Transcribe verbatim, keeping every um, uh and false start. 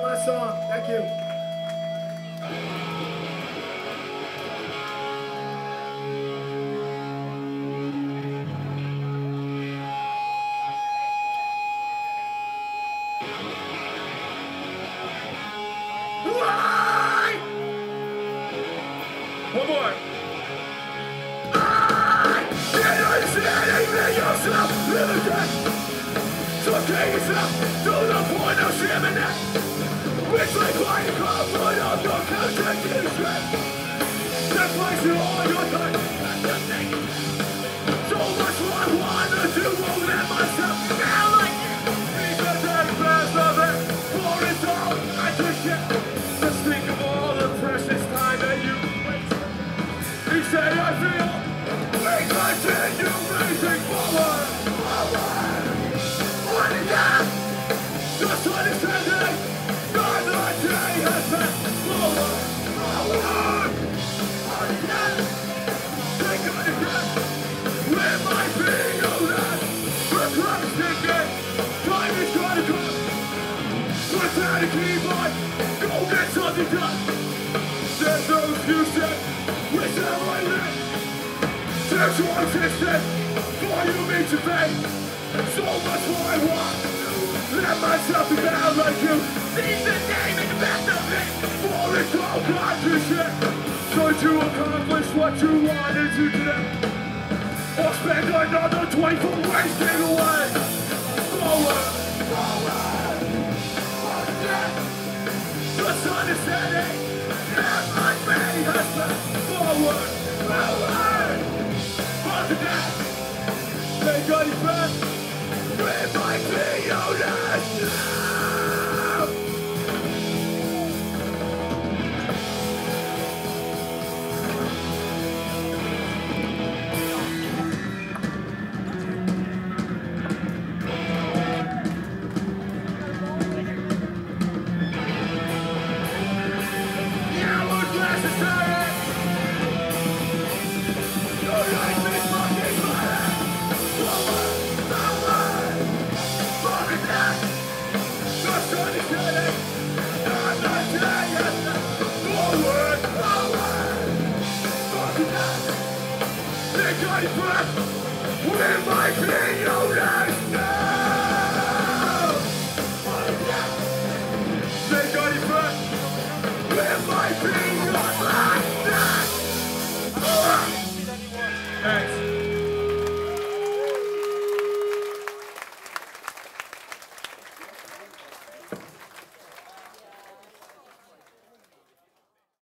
One last song. Thank you. One more. I can't understand anything yourself. Live and death. So take yourself to the point of shaman that. Bitch, like why you call for your door contracting strength. That place you all your time. So much more I wanted to own that myself. Now like because I'm fast of it. For it all, I took shit. Just think of all the precious time that you He said, I feel we continue racing forward, forward. What is that? Just understand that the day has passed. Forward, forward. What is that? Take a look where my feet are left. The clock's ticking. Time is going to come. We're trying to keep on. Go get something done. There's no excuses. It's how I live. Search your existence for you meet your fate. So much more I want. Let myself be bound like you. Seize the name in the best of it. For it's all conscious shit. So to accomplish what you wanted to do, or spend another twenty for wasting away. Forward, forward, forward. Just understanding that my fate has passed. Forward, forward, forward to death. Take on your breath. With my peonies now. Now we're glasses up.